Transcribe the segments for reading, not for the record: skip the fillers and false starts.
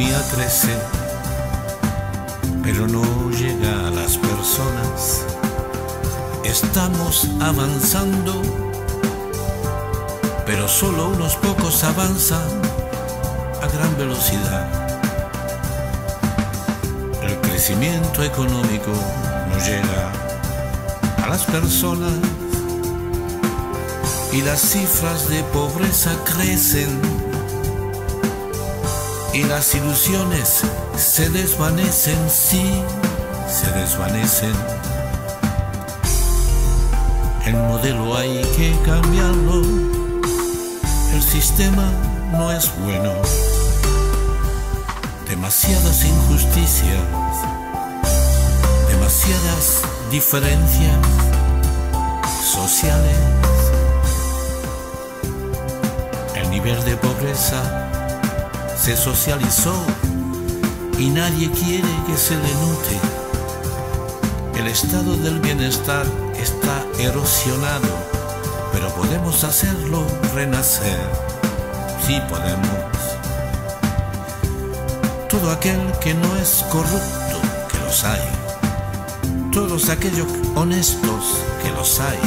Economía crece, pero no llega a las personas. Estamos avanzando, pero solo unos pocos avanzan a gran velocidad. El crecimiento económico no llega a las personas y las cifras de pobreza crecen y las ilusiones se desvanecen, sí, se desvanecen. El modelo hay que cambiarlo. El sistema no es bueno, demasiadas injusticias, demasiadas diferencias sociales. El nivel de pobreza se socializó y nadie quiere que se le note. El estado del bienestar está erosionado, pero podemos hacerlo renacer, sí podemos. Todo aquel que no es corrupto, que los hay. Todos aquellos honestos, que los hay.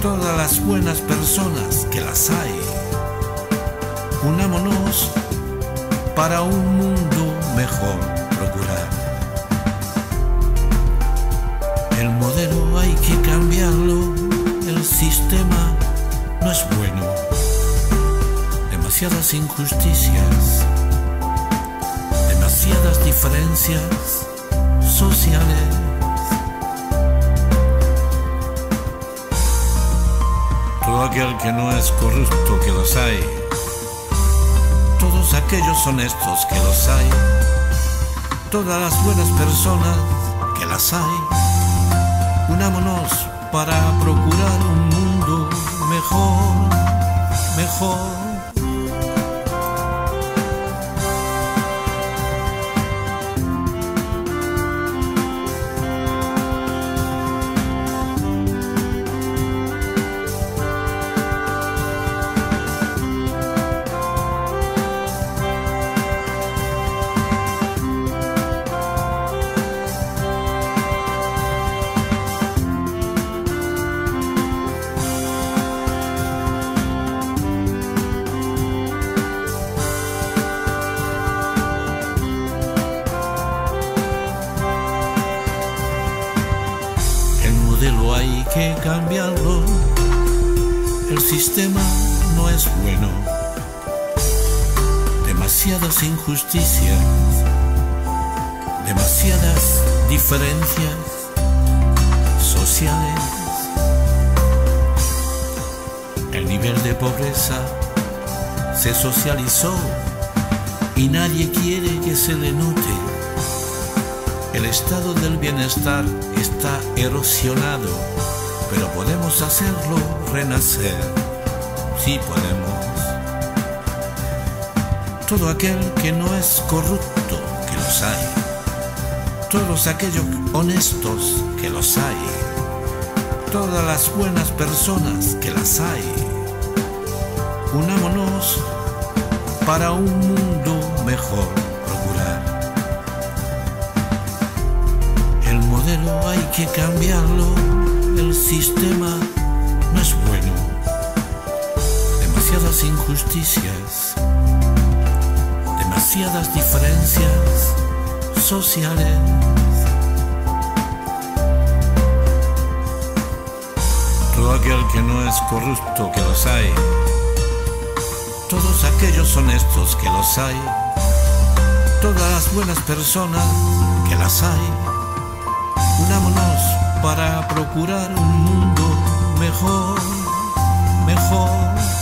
Todas las buenas personas, que las hay. Unámonos para un mundo mejor procurar. El modelo hay que cambiarlo. El sistema no es bueno, demasiadas injusticias, demasiadas diferencias sociales. Todo aquel que no es corrupto, que los hay. Todos aquellos honestos, que los hay. Todas las buenas personas, que las hay. Unámonos para procurar un mundo mejor, mejor. Hay que cambiarlo, el sistema no es bueno, demasiadas injusticias, demasiadas diferencias sociales. El nivel de pobreza se socializó y nadie quiere que se le note. El estado del bienestar está erosionado, pero podemos hacerlo renacer, sí podemos. Todo aquel que no es corrupto, que los hay. Todos aquellos honestos, que los hay. Todas las buenas personas, que las hay. Unámonos para un mundo mejor. Hay que cambiarlo, el sistema no es bueno, demasiadas injusticias, demasiadas diferencias sociales. Todo aquel que no es corrupto, que los hay. Todos aquellos honestos, que los hay. Todas las buenas personas, que las hay. Unámonos para procurar un mundo mejor, mejor.